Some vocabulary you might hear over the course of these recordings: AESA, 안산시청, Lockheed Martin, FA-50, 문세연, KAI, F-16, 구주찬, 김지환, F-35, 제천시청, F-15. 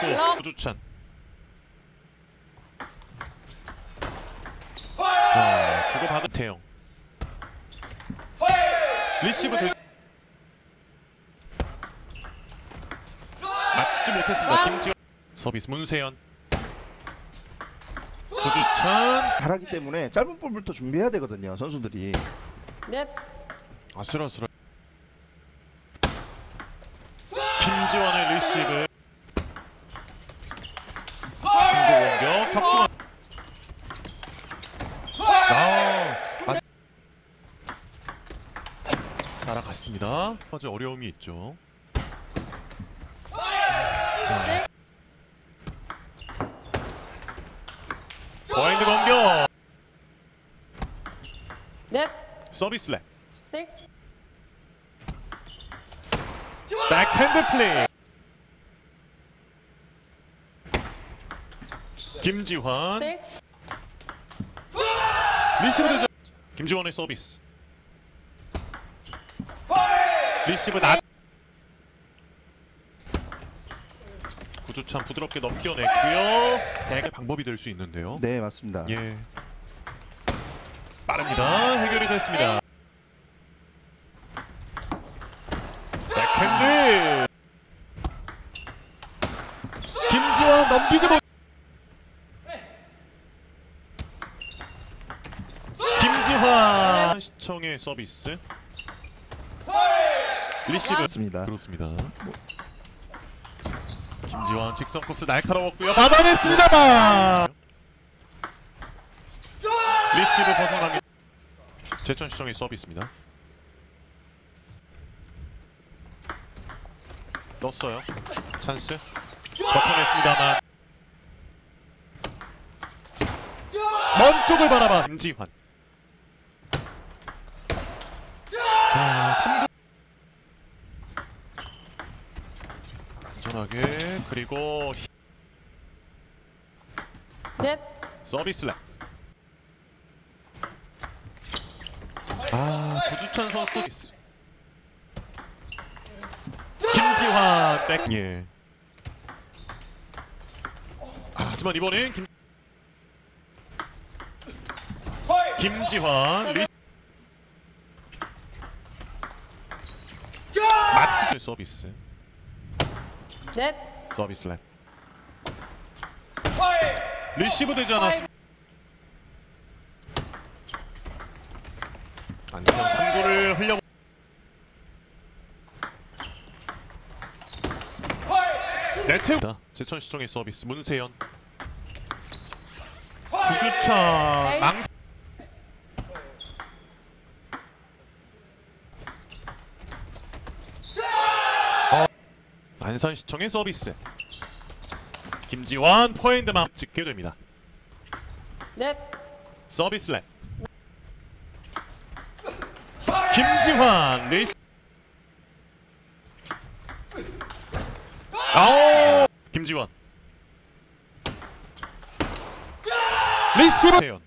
송구, 구주찬. 자, 주고받은 태영. 리시브 맞추지 못했습니다. 김지환. 서비스 문세연. 구주찬. 잘하기 때문에 짧은 볼부터 준비해야 되거든요, 선수들이. 넷. 아슬아슬. 김지환의 리시브. 상대 공격 격중. 날아갔습니다. 아주 어려움이 있죠. 자. 와인드 공격. 넷. 서비스 랩. 백핸드 플레이. 김지환. 리시브 도전. 김지환의 서비스. 리시브 낮. 구주찬 부드럽게 넘겨냈고요. 대결 방법이 될 수 있는데요. 네, 맞습니다. 예. 빠릅니다. 해결이 됐습니다. 백핸드. 김지환 넘기지 못. 김지환 시청의 서비스. 리시브였습니다. 그렇습니다. 김지환 직선 코스 날카로웠고요. 받아냈습니다만. 리시브 벗어납니다. 제천시청의 서비스입니다. 넣었어요. 찬스. 버텨냈습니다만. 먼 쪽을 바라봐. 김지환. 아, 3분. 안전하게 그리고 넷. 서비스 랩. 아, 구주찬 선수도 있어. 김지환 백. 예. 아, 하지만 이번엔 김지환 리. 맞추죠. 서비스. 넷. 서비스 랩. 리시브 되지 않았습니다. 안경 3구를 흘려. 네트. 제천시청의 서비스 문세연. 구주찬 망. 안산시청의 서비스. 김지환 포핸드만 찍게 됩니다. 넷. 서비스 랩. 김지환 레이시. 아오. 김지환 리시브.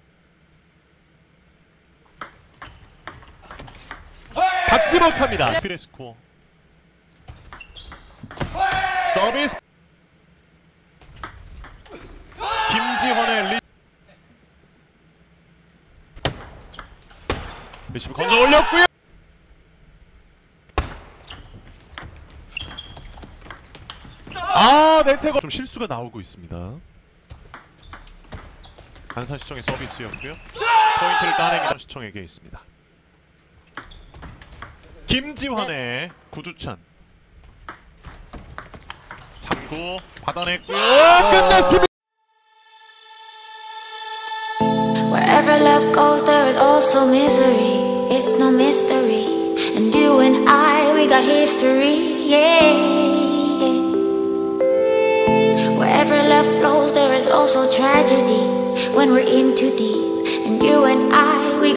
받지 못합니다. 피레스코. 서비스. 김지환의 리시브 건져 올렸고요. 아, 대체가 좀 실수가 나오고 있습니다. 안산시청의 서비스였고요. 포인트를 따내기는 시청에게 있습니다. 김지환의 구주찬. 3구 받아냈고요. 끝났습니다. Wherever love goes there is also misery. It's no mystery. And you and I we got history. Yeah. Wherever love flows there is also tragedy when we're in too deep. And you and I